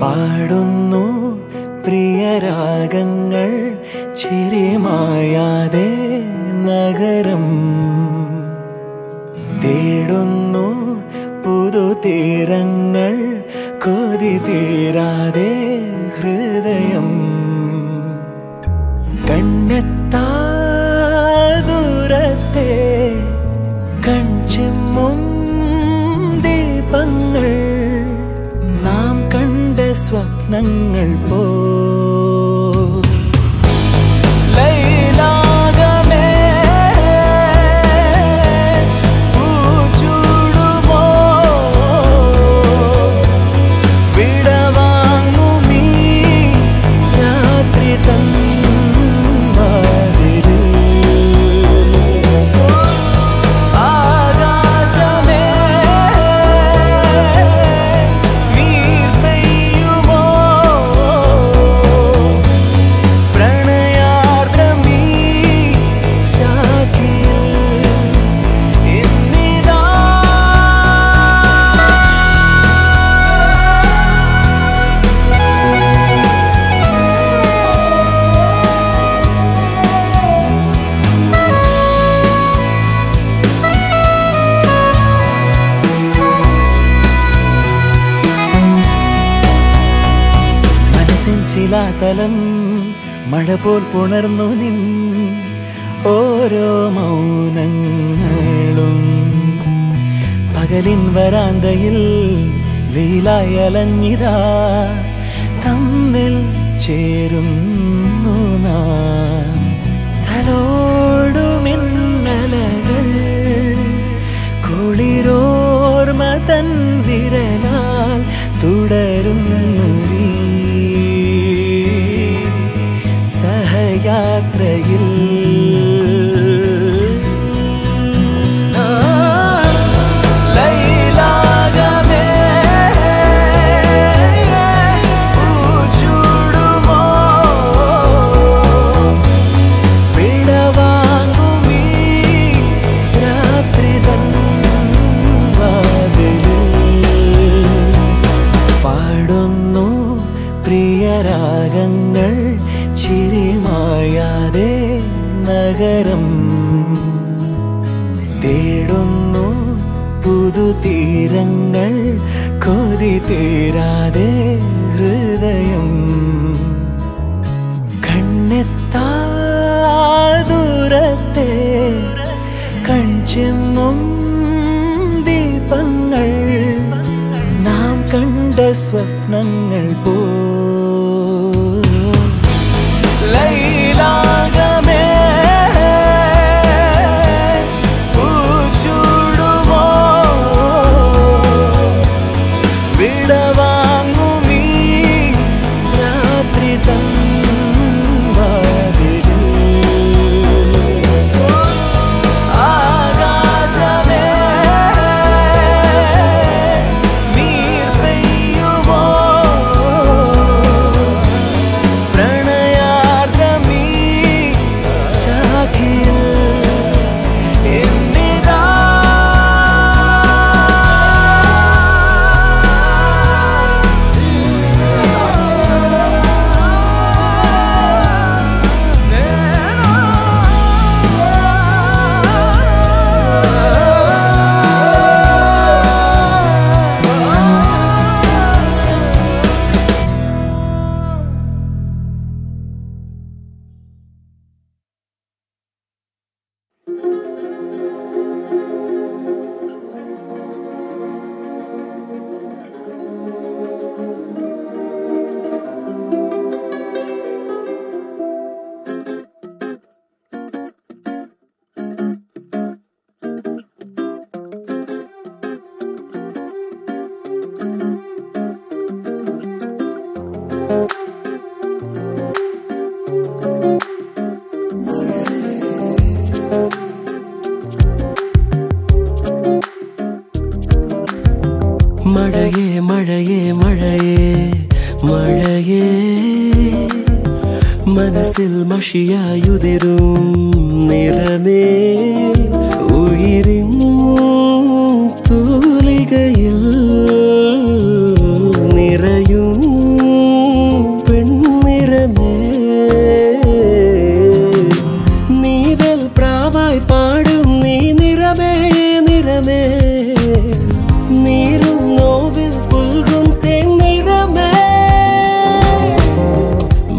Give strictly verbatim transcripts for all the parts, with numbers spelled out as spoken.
പാടുന്നു പ്രിയരാഗങ്ങൾ ചിരിമായാതെ നഗരം തേടുന്നു പുതുതീരങ്ങൾ കൊതി തീരാതെ ഹൃദയം കണ്ണെത്താ ദൂരത്തെ കൺചിമ്മും ദീപങ്ങൾ നാം കണ്ട സ്വപ്നങ്ങൾ പോ ശിലാതലം മഴ പോൽ പുണർന്നു നിൻ ഓരോ മൗനങ്ങളും പകലിൻ വരാന്തയിൽ വെയിലായി അലഞ്ഞിതാ തമ്മിൽ ചേരുന്നു നാം തലോടു മിന്നലകൾ കുളിരോർമ തൻ വിരലാൽ തുടരുന്നു യാത്രയിൽ പാടുന്നു പ്രിയരാഗങ്ങൾ ചിരിമായാതെ നഗരം തേടുന്നു പുതുതീരങ്ങൾ കൊതി തീരാതെ ഹൃദയം കണ്ണെത്താ ദൂരത്തെ കൺചിമ്മും ദീപങ്ങൾ നാം കണ്ട സ്വപ്നങ്ങൾ പോ മനസ്സിൽ മഷിയായുതിരും നിറമേ ഉയിരിൻ തൂലികയിൽ നിറയും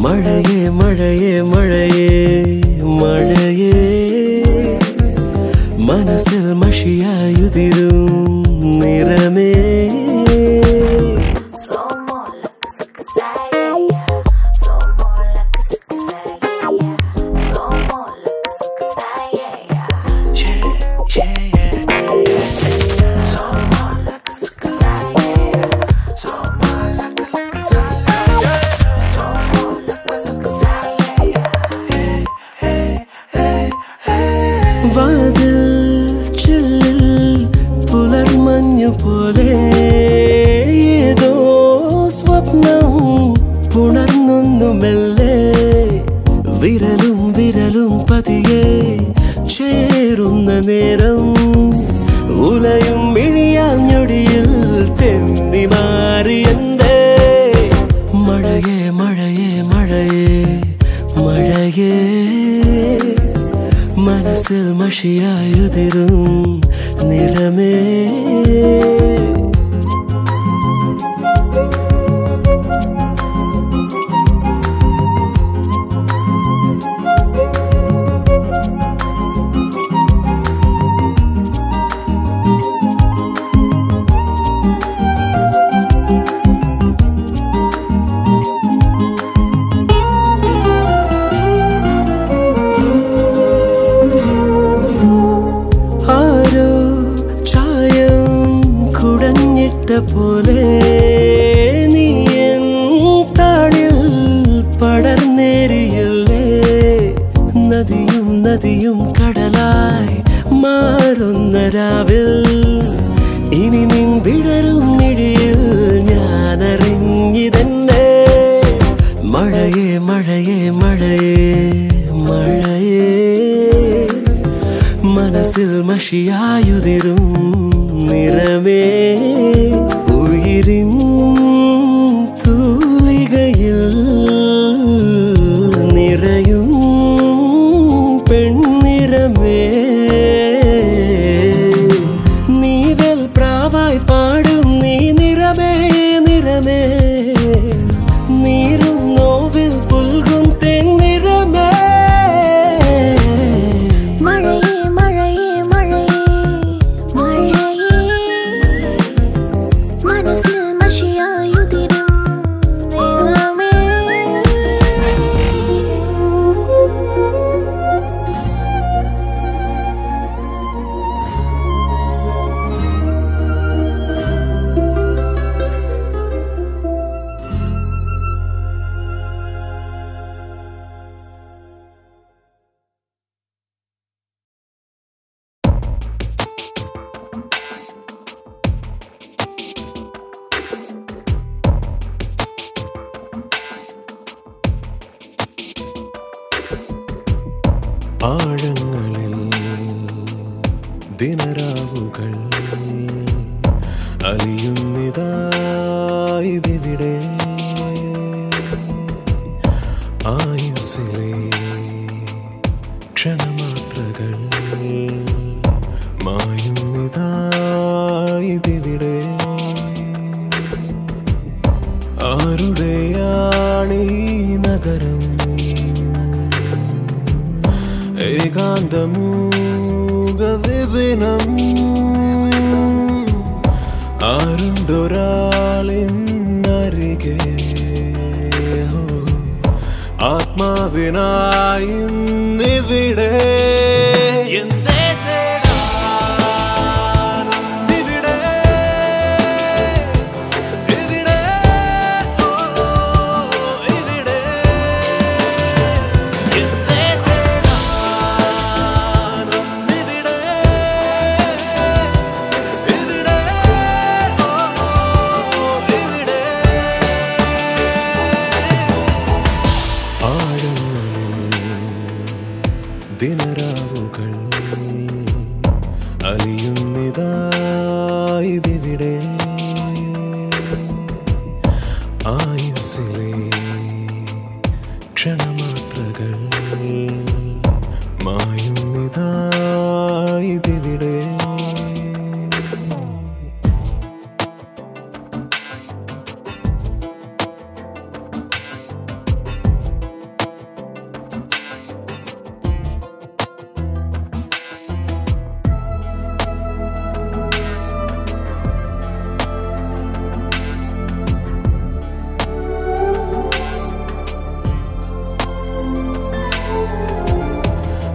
மழையே மழையே மழையே மழையே மனசில் மஷியாயுதிரும் நிறமே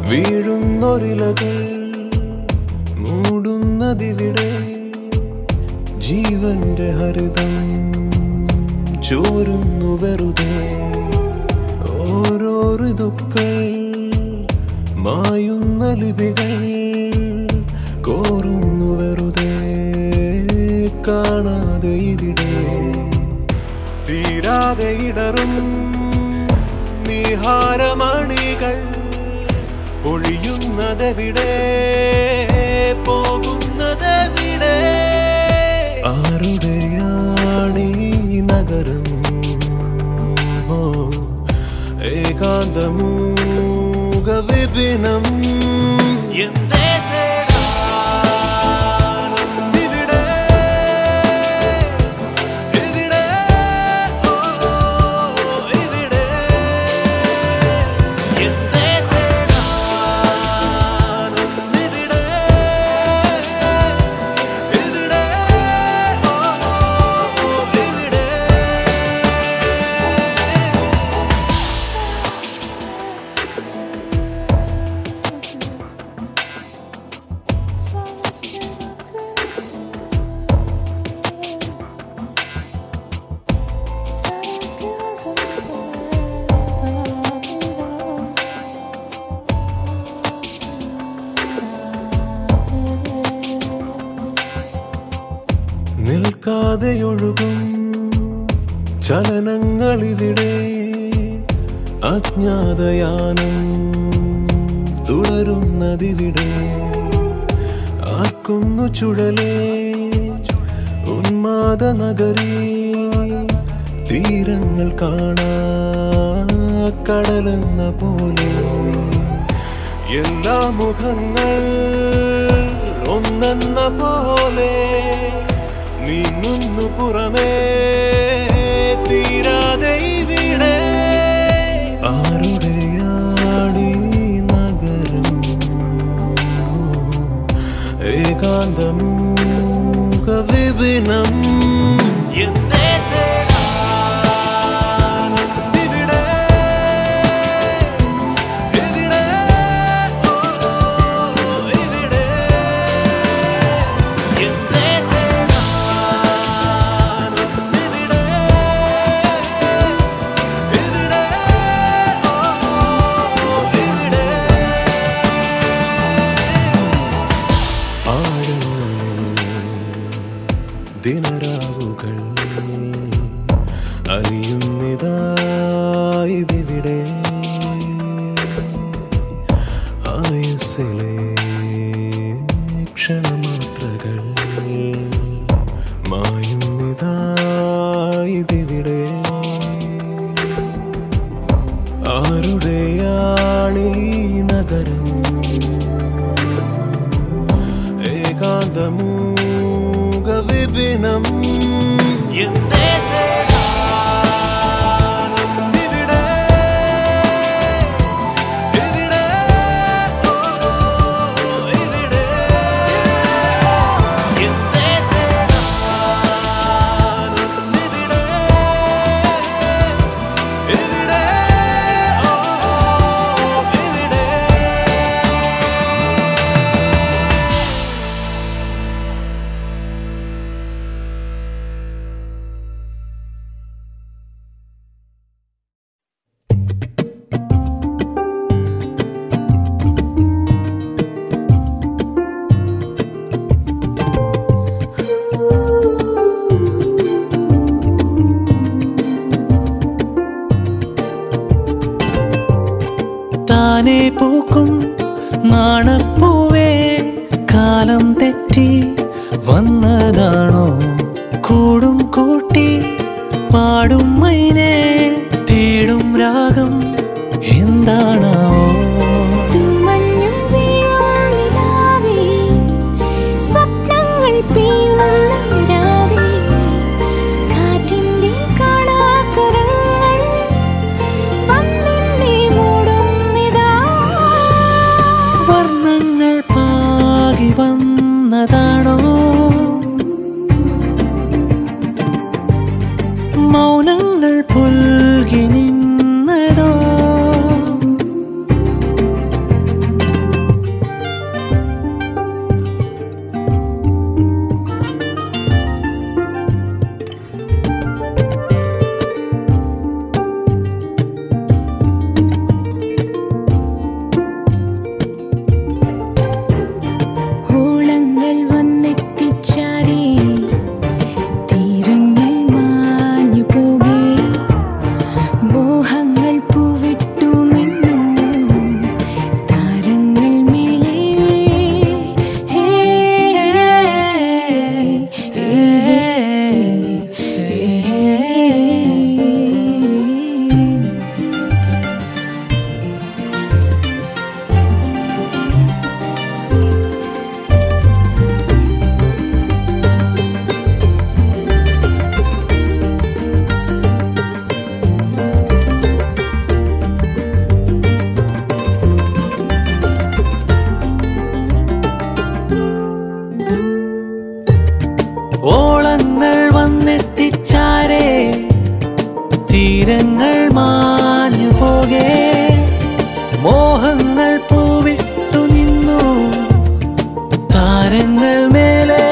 വീഴുന്നൊരിലകയിൽ മൂടുന്നതിവിടെ ജീവന്റെ ഹരിതം ചോരുന്നു വെറുതെ ഓരോ ഋതുക്കൾ മായുന്ന ലിപികൾ കോരുന്നു വെറുതെ കാണാതെ ഇവിടെ തീരാതെ ഇടറും നിഹാരമണികൾ പൊഴിയുന്നതെവിടെ പോകുന്നതെവിടെ ആരുടെയാണീ നഗരം ഓ ഏകാന്തമൂക വിപിനം എന്തേ നിൽക്കാതെയൊഴുകും ചലനങ്ങളിവിടെ അജ്ഞാതയാനം തുടരുന്നതിവിടെ ആർക്കുന്നു ചുഴലേ ഉന്മാദ നഗരി തീരങ്ങൾ കാണാ കടലെന്ന പോലെ എല്ലാ മുഖങ്ങൾ ഒന്നെന്ന പോലെ നീങ്ങുന്നു പുറമേ തീരാതെ ഇവിടെ ആരുടെയാണീ നഗരം ഏകാന്തമൂക വിപിനം എന്തേ ദിനരാവുകൾ അലിയുന്നിതായിതിവിടെ ആയുസ്സിലെ ക്ഷണമാത്രകൾ മായുന്നിതായിതിവിടെ ആരുടെയാണീ നഗരം ഏകാന്തമൂ വിപിനം എന്തേ പൂക്കും നാണപ്പൂവേ കാലം തെറ്റി വന്നതാണോ കൂടും കൂട്ടി പാടും മൈനേ തേടും രാഗം എന്താണോ വർണ്ണങ്ങൾ പാകി വന്നതാണോ മോഹങ്ങൾ പൂവിട്ടു നിന്നു താരങ്ങൾ മേലെ.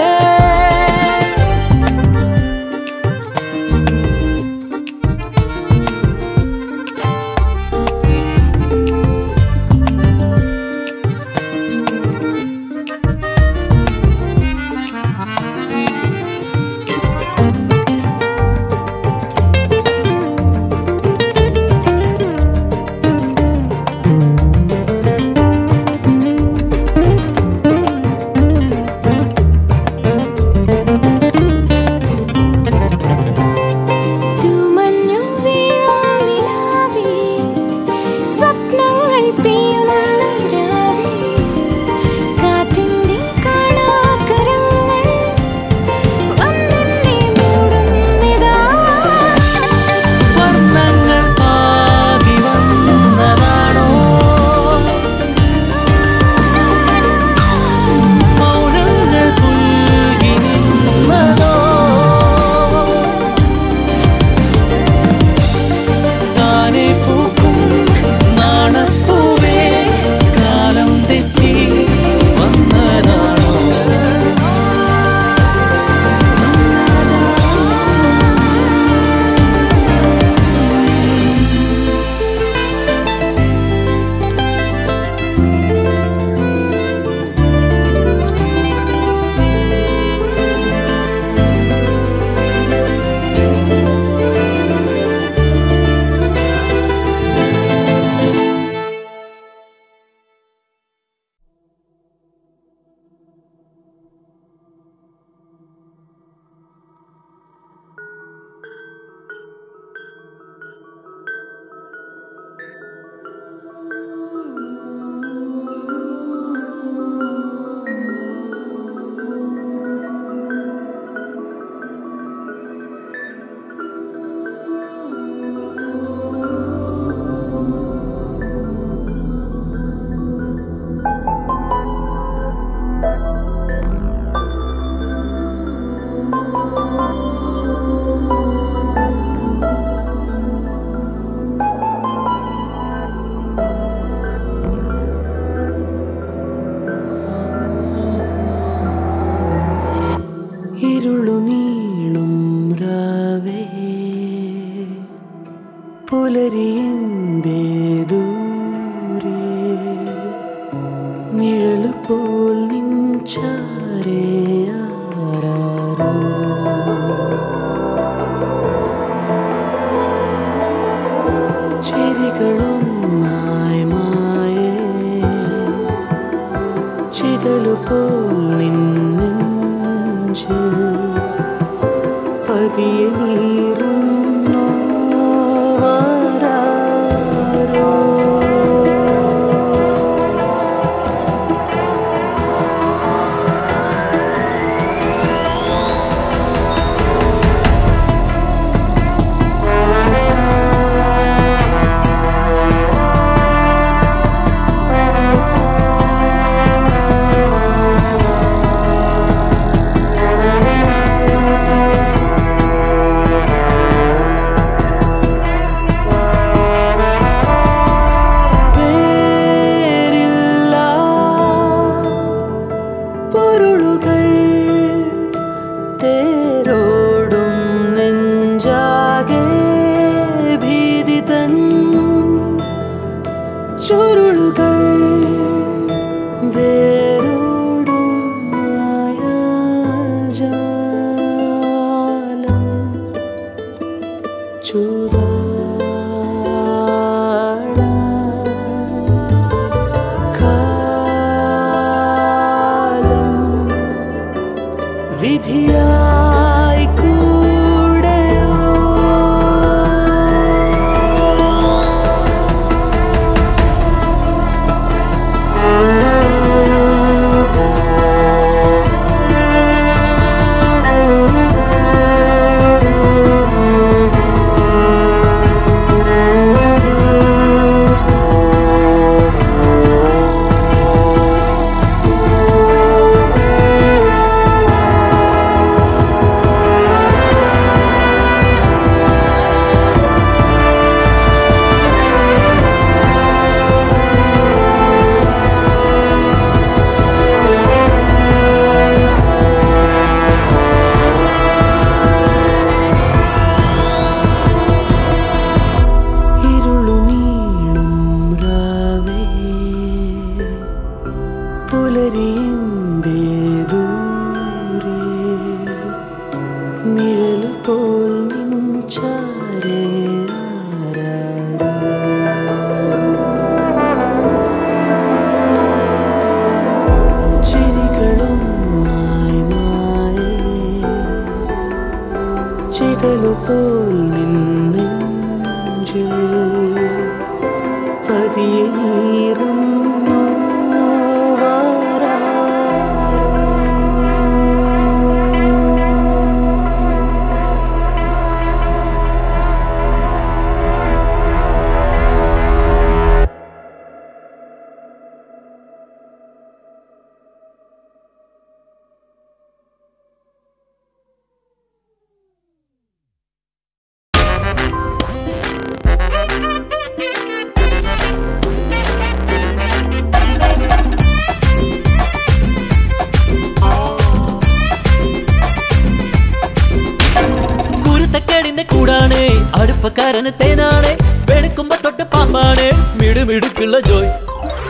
ചെറുപ്പക്കാരന് തേനാണേ വെളുക്കുമ്പോ തൊട്ട് പാമ്പാണേ മിടുമിടുക്കുള്ള ജോയ്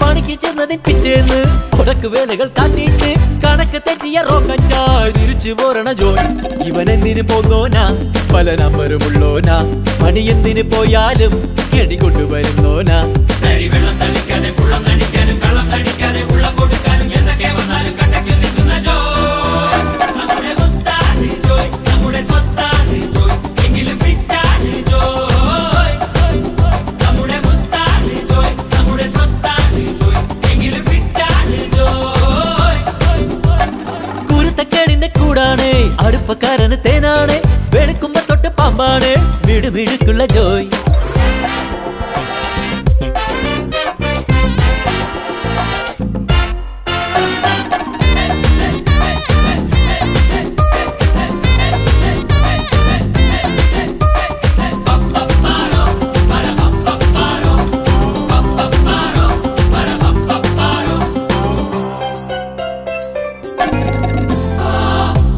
പണിക്ക് ചെന്നതിൻ പിറ്റേന്ന് കൊടക്ക് വേലകൾ കാട്ടിയിട്ട് കണക്ക് തെറ്റിയ റോക്കറ്റായി തിരിച്ചു പോരണ ജോയ് ഇവനെന്തിന് പോന്നോനാ പല നമ്പരുമുള്ളോനാ പണിയെന്തിന് പോയാലും കെടി കൊണ്ടുവരുന്നോനാ വെള്ളം തളിക്കാനും ഫുള്ളം തടിക്കാനും കള്ളം തടിക്കാനും ഉള്ളം കൊടുക്കാനും എന്തൊക്കെ വന്നാലും കണ്ടയ്ക്ക് നിൽക്കുന്ന ജോയ് നമ്മുടെ മുത്താണ് ജോയ് നമ്മുടെ സ്വത്താണ് ജോയ് എങ്കിലും വിട്ടാണ് ജോയ് അടുപ്പക്കാരന് തേനാണേ വെളുക്കുമ്പോ തൊട്ട് പാമ്പാണേ മിടുമിടുക്കുള്ള ജോയ്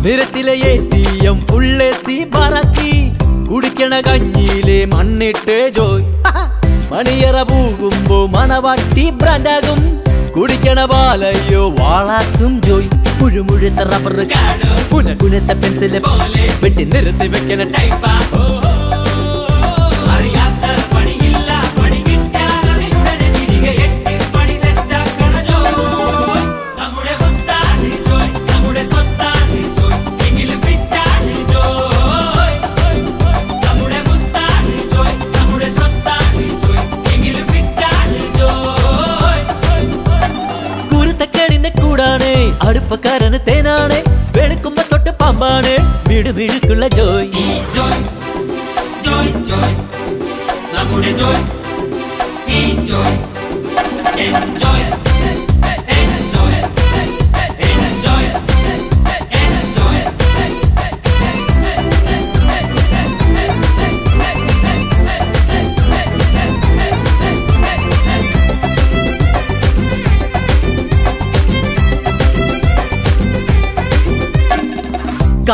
നിരത്തിലെ എത്തിയം പുള്ളേ സി പറക്കി കുടിക്കണ കഞ്ഞിയിലെ മണ്ണിട്ട് ജോയ് മണിയറ പൂകുമ്പോ മണവാട്ടി ബ്രാൻഡാകും കുടിക്കണ പാലയോ വാളാക്കും ജോയ് മുഴുമുഴുത്ത റബ്ബർ പുനകുനത്ത പെൻസിലെ പോലെ വെട്ടി നിരത്തി വെക്കണ ടൈപ്പാ അടുപ്പക്കാരന് തേനാണേ വെളുക്കുമ്പോ തൊട്ട് പാമ്പാണേ മിടുമിടുക്കുള്ള ജോയ്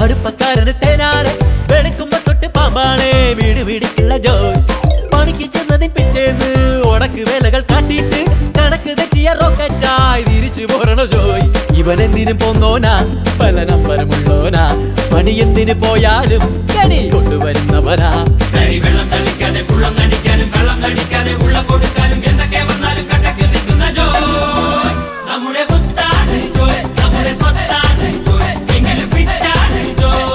അടുപ്പക്കാരന് തേനാണേ വെളുക്കുമ്പോ തൊട്ട് പാമ്പാണേ മിടുമിടുക്കുള്ള ജോയ് പണിക്ക് ചെന്നതിൻ പിറ്റേന്ന് ഉടക്ക് വേലകൾ കാട്ടിയിട്ട് കണക്ക് തെറ്റിയ റോക്കറ്റായി തിരിച്ചു പോരണ ജോയ് ഇവനെന്തിനു പോന്നോനാ പല നമ്പരമുള്ളോനാ പണിയെന്തിനു പോയാലും കണി കൊണ്ടുവരുന്നവനാ വെള്ളം തളിക്കാനും ഫുള്ളം തടിക്കാനും കള്ളം തടിക്കാനും ഉള്ളം കൊടുക്കാനും എന്തൊക്കെ വന്നാലും കണ്ടയ്ക്ക് നിൽക്കുന്ന ജോയ് നമ്മുടെ മുത്താണ് ജോയ് നമ്മുടെ സ്വത്താണ് ജോയ് എങ്കിലും വിട്ടാണ് Joy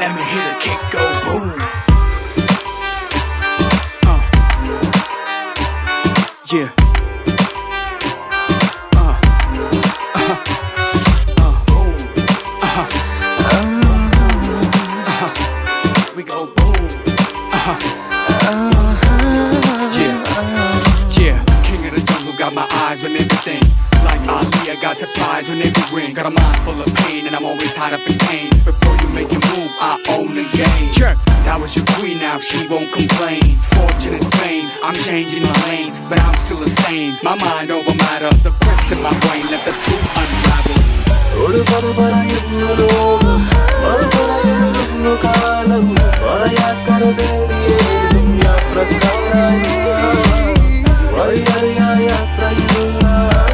Let me hear the kick go boom. Uh. Yeah. Uh. Uh-huh. Uh. Boom. Uh-huh. Uh-huh. We go boom. Uh-huh. Yeah. Yeah. King of the jungle, got my eyes on everything. Like Ali, I got the prize on every ring. Got a mind full of pain, and I'm always tied up in pain. Before you make your move, I own the game. Check. That was your queen, now she won't complain. Fortune and fame, I'm changing my lanes, but I'm still insane. My mind over matter, the quest in my brain, let the truth unravel.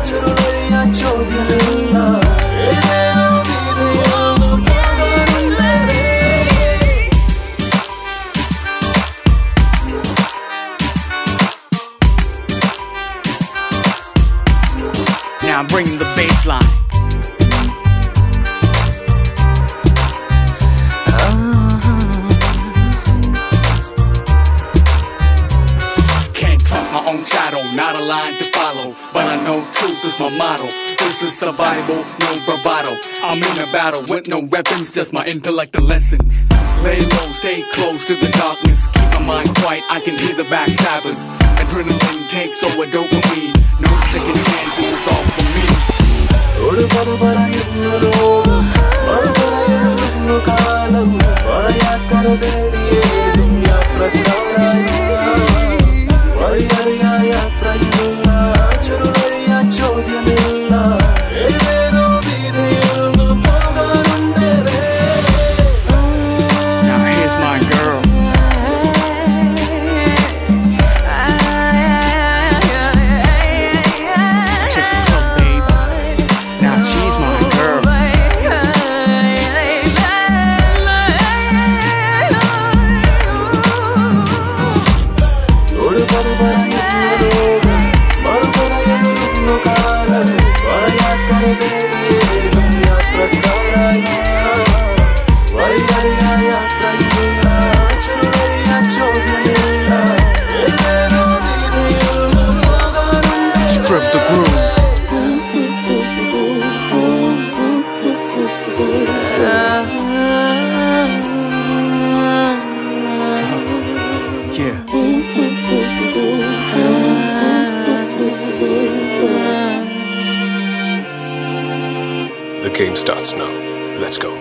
Churulaya chodilla, yeah, I'll be the not a line to follow, but I know truth is my motto. This is survival, no bravado. I'm in a battle with no weapons, just my intellect and lessons. Lay low, stay close to the darkness. Keep my mind quiet, I can hear the backstabbers. Adrenaline takes over dopamine. No second chances, it's all for me. The game starts now. Let's go.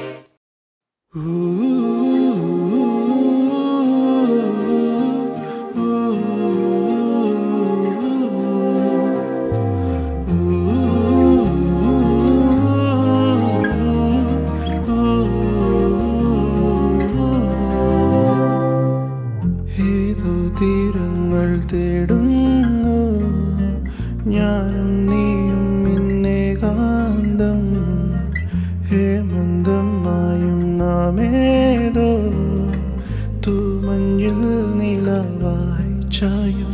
ഏതോ തീരങ്ങൾ തേടുന്നു ഞാനും നീയും ഇന്നേകാന്തം. ഹേമന്തമായും നാമേതോ തൂമഞ്ഞിൽ നിലവായി ചായും.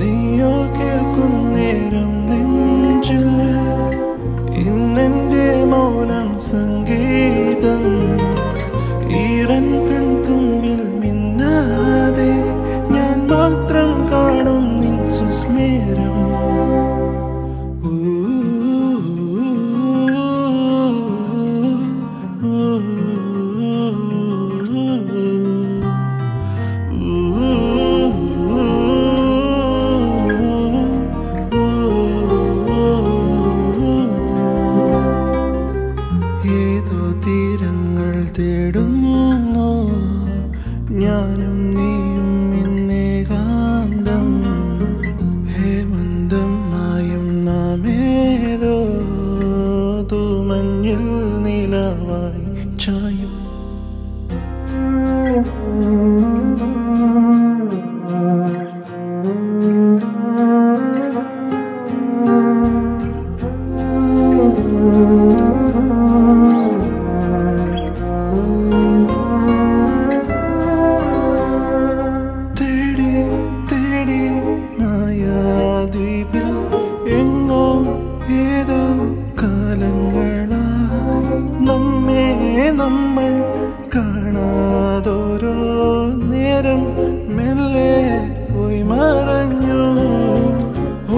നീയോ കേൾക്കും നേരം നെഞ്ചിൽ ഇന്നെൻ്റെ മൗനം സംഗീതം. ഈറൻ കൺതുമ്പിൽ മിന്നാതെ ഞാൻ മാത്രം കാണും നിൻ സുസ്മേരം. തീരങ്ങൾ തേടുന്നു ഞാനും നീയും ഇന്നേകാന്തം. ഹേമന്തമായും നാമേതോ തൂമഞ്ഞിൽ നിലവായി ചായും. നമ്മൾ കാണാതൊരോ നേരം മെല്ലെ പോയി മറഞ്ഞു.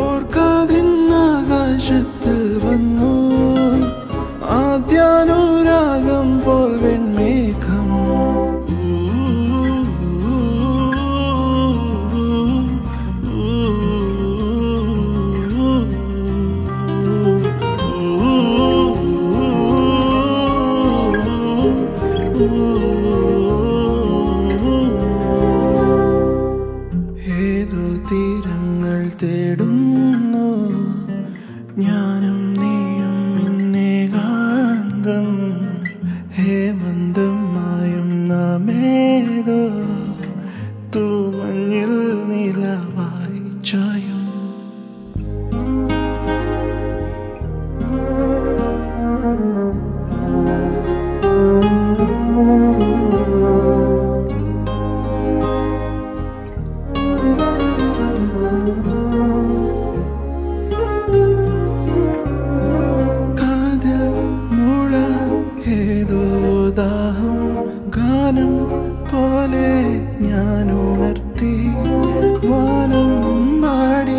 ഓർക്കാതിന്നാകാശത്തിൽ വന്നു ആദ്യാനുരാഗം പോൽ വെൺമേഘം. ഏതോ തീരങ്ങൾ തേടുന്നു ഞാനും നീയും ഇന്നേകാന്തം. ഹേമന്തമായും നാമേതോ തൂമഞ്ഞിൽ നിലവായി ചായും. പോലെ ഞാനുണർത്തി വാനം പാടി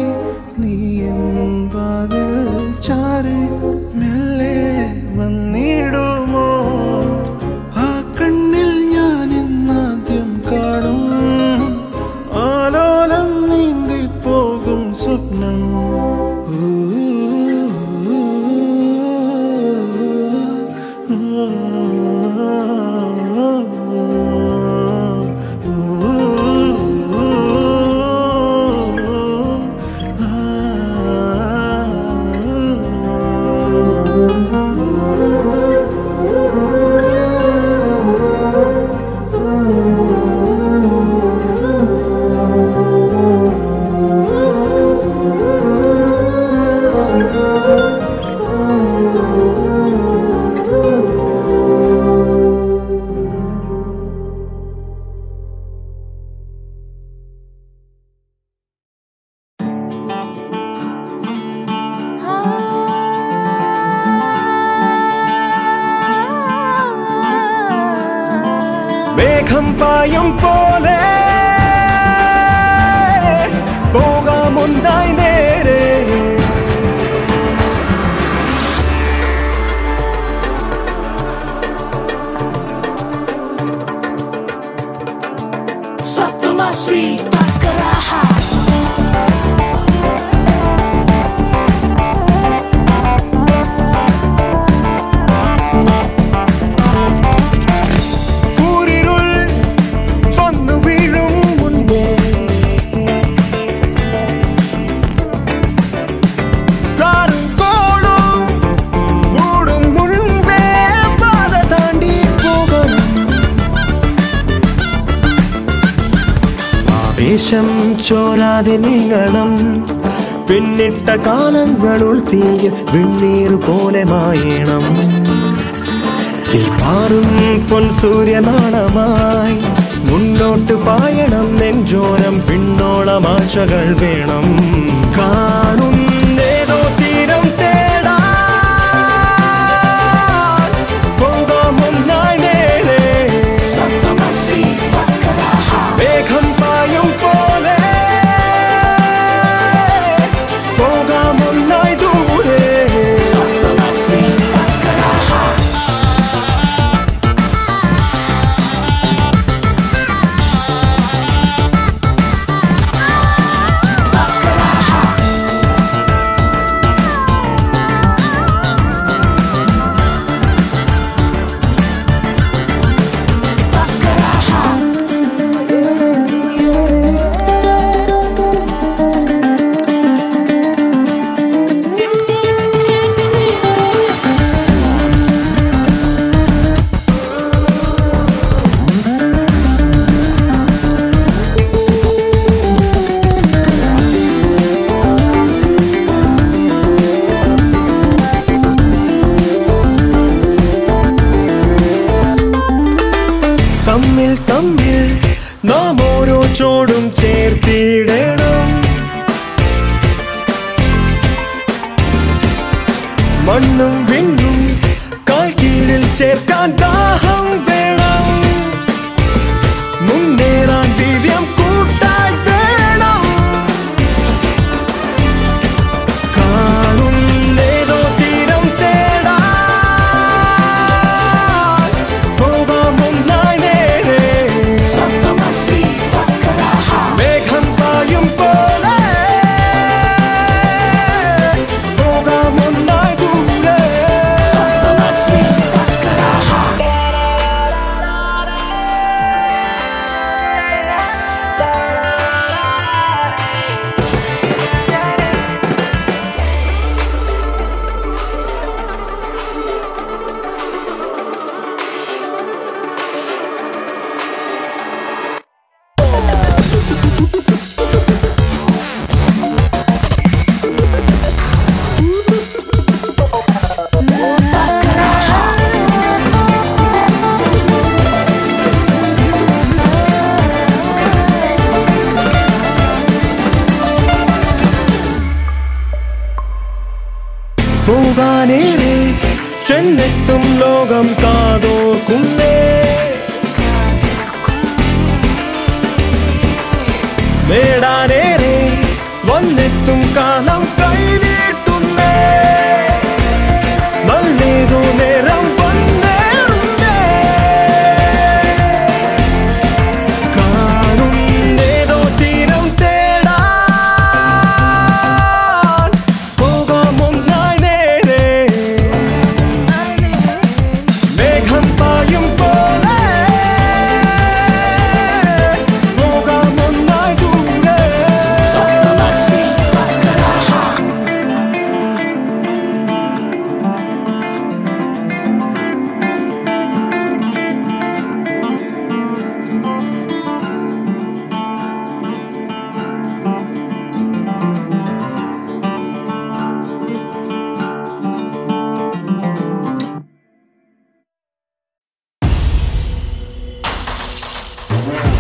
ചോരാതെ നീങ്ങണം പിന്നിട്ട കാലങ്ങളുൾ തീയിൽ വിണ്ണീര് പോലെ മായണം ഈ പാറും പൊൻസൂര്യനാണമായി മുന്നോട്ട് പായണം നെഞ്ചോരം പിന്നോളം ആശകൾ വേണം കാണും ഏതോ തീരം തേടാ പോകാമൊന്നായി നേരെ മേഘം പായും പോലെ നേടാനേറെ വന്നെത്തും കാലം കൈ നീട്ടുന്നേ Bye.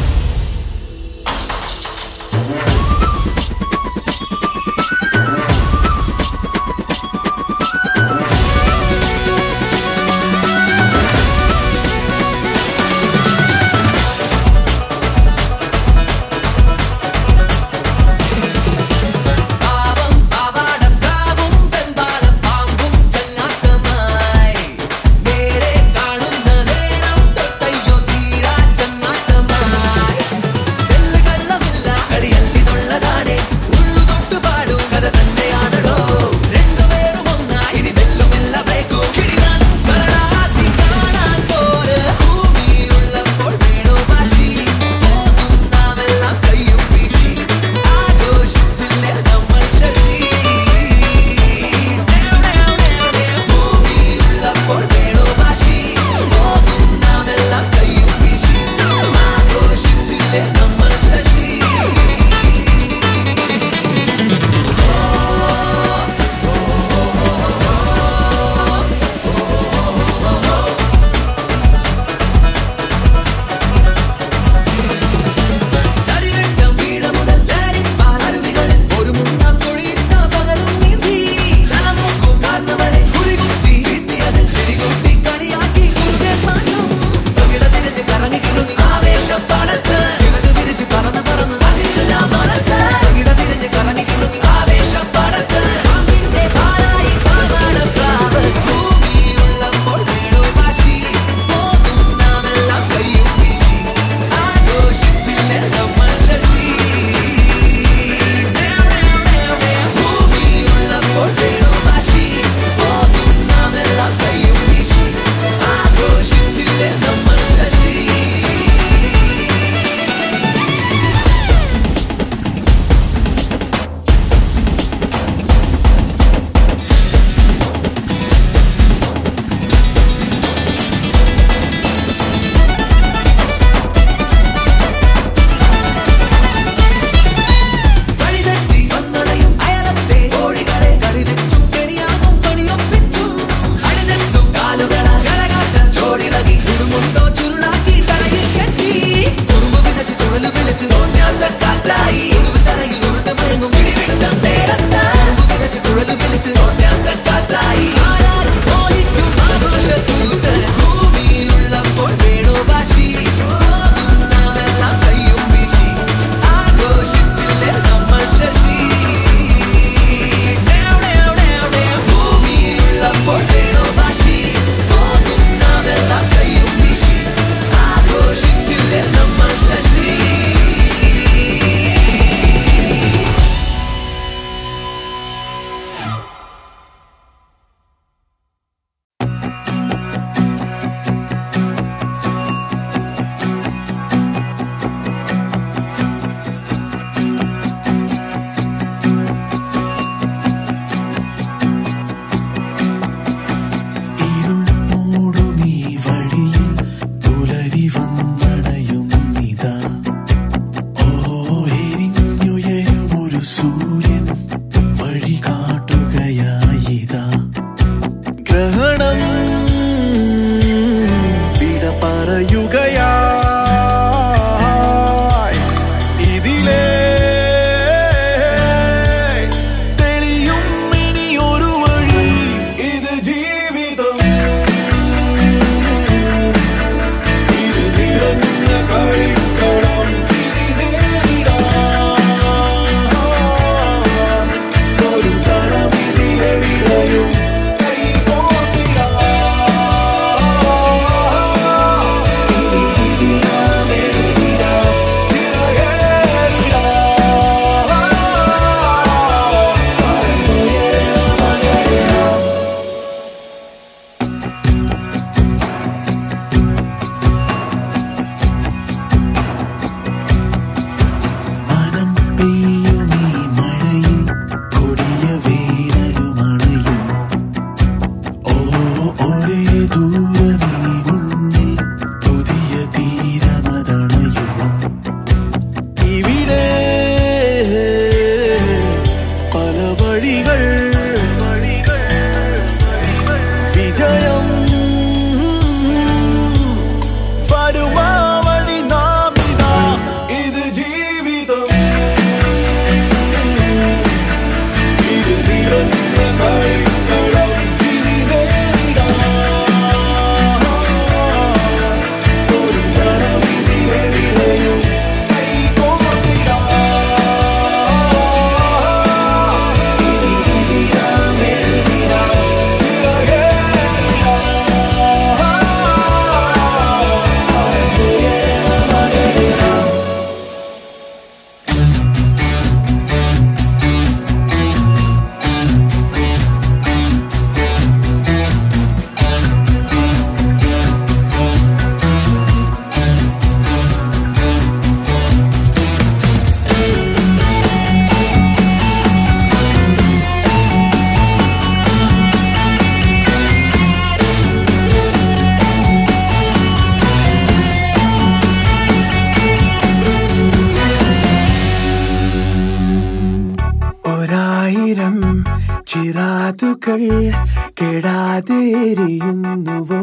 കെടാതെരിയുന്നുവോ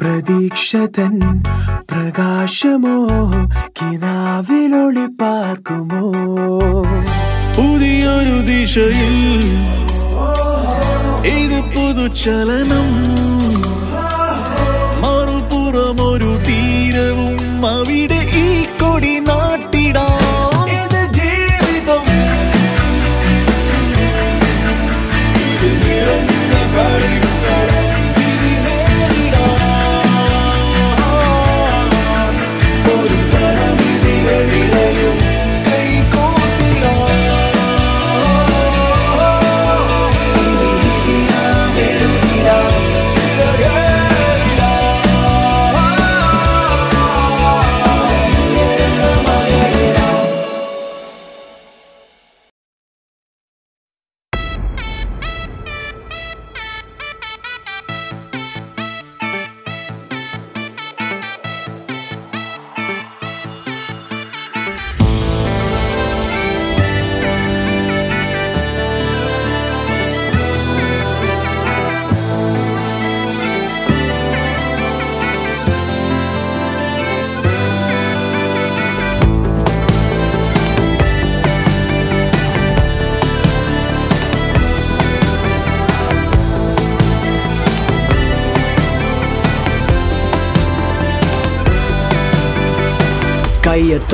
പ്രതീക്ഷതൻ പ്രകാശമോ കിനാവിലൊളി പാർക്കുമോ പുതിയൊരു ദിശയിൽ ഇത് പുതുചലനം മറുപുറമൊരു തീരവും അവിടെ ഈ കൊടി നാട്ടിടാം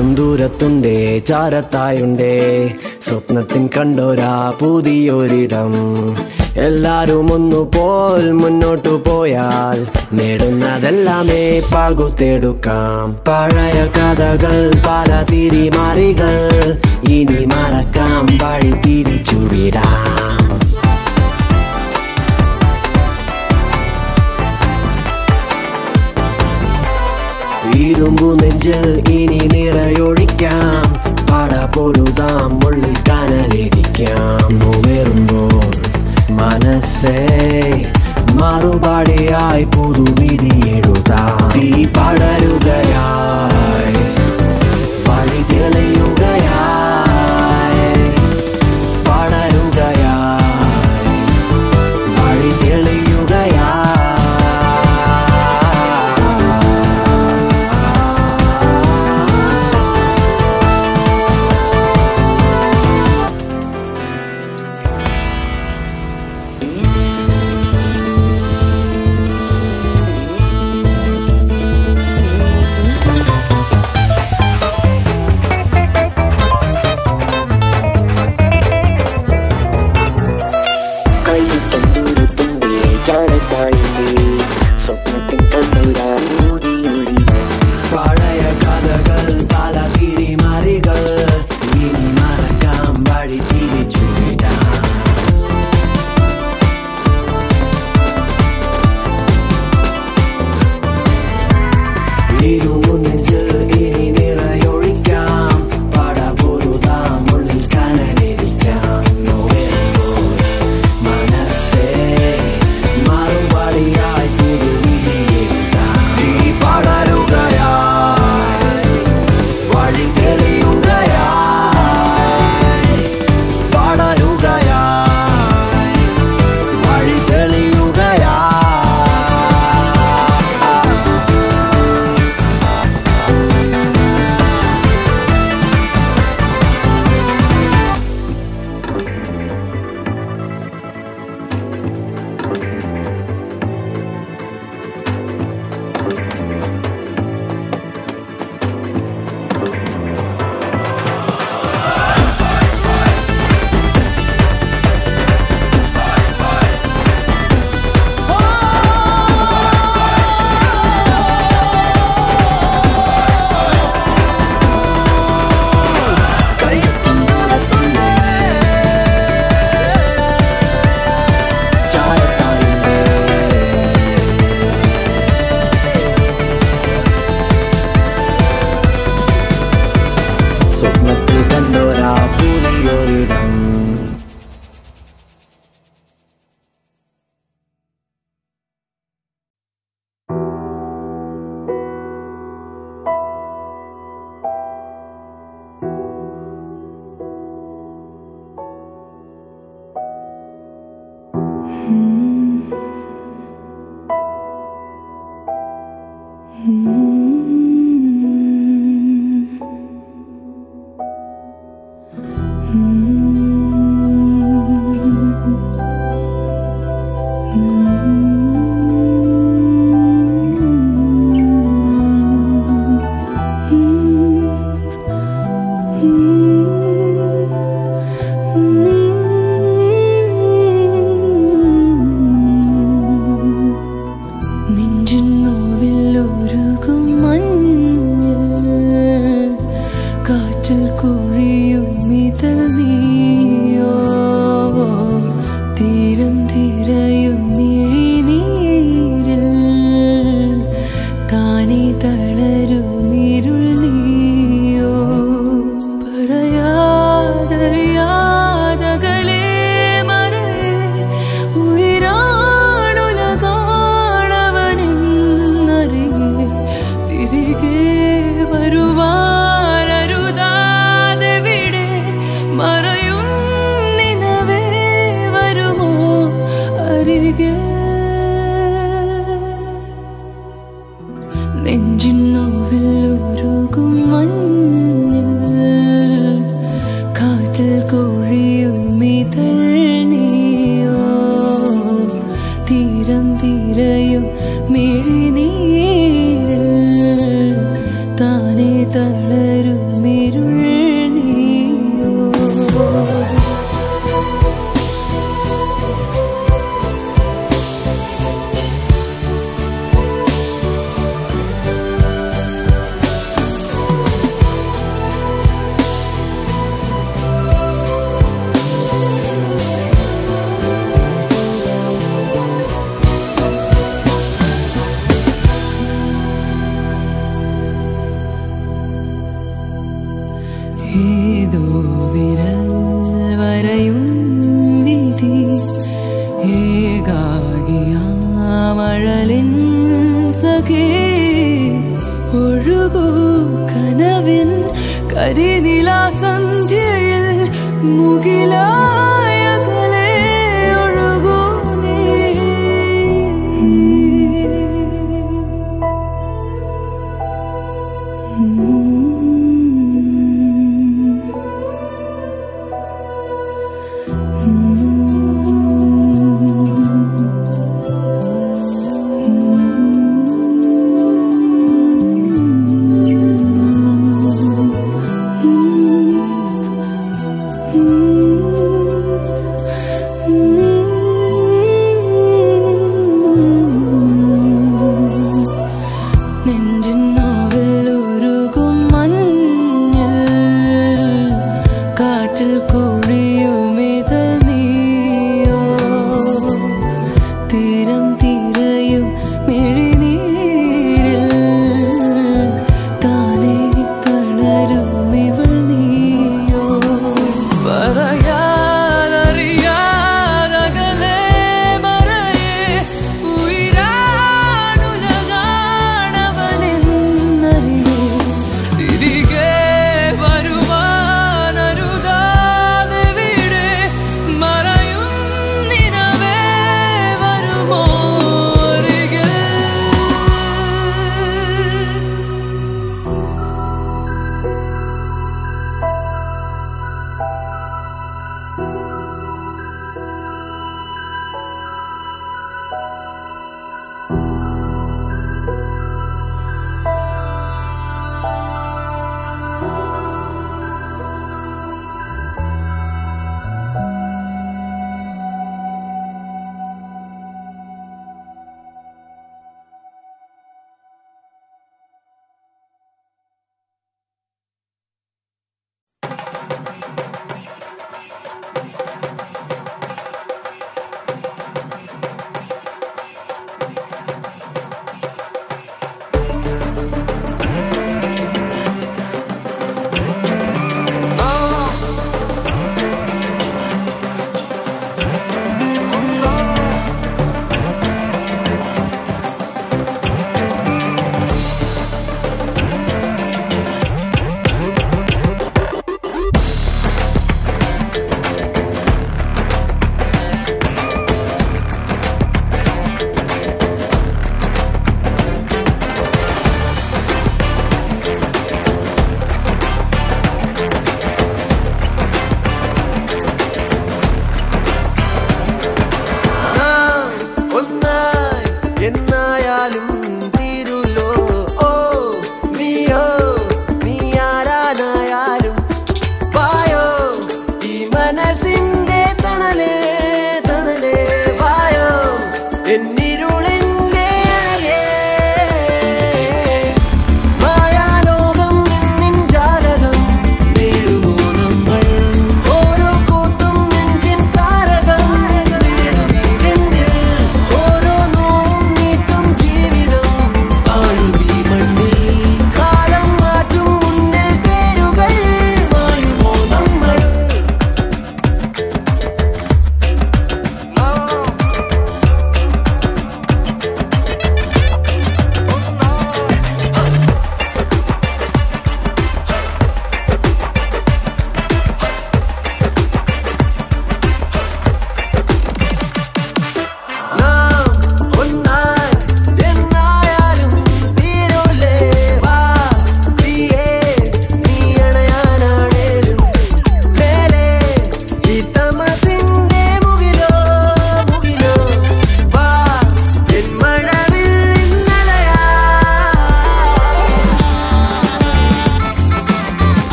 ും ദൂരത്തുണ്ടേ ചാരത്തായുണ്ടേ സ്വപ്നത്തിൻ കണ്ടോരാ പുതിയൊരിടം എല്ലാരും ഒന്നുപോൽ മുന്നോട്ടു പോയാൽ നേടുന്നതെല്ലാമേ പകുത്തെടുക്കാം പഴയ കഥകൾ പല തിരിമാറികൾ ഇനി മറക്കാം വഴി തിരിച്ചുവിടാം ഇരുമ്പു നെഞ്ചിൽ ഇനി നിറയൊഴിക്കാം പട പൊരുതാം ഉള്ളിൽ കനലിരിക്കാം ഉയരുമ്പോൾ മനസ്സേ മറുപടിയായി പുതുവിധിയെഴുതാം തീ പടരുകയായി വഴി തെളിയുകയായി പടരുകയായി വഴി തെളിയുകയായി நெஞ்சின் நோவில் உருகும்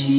She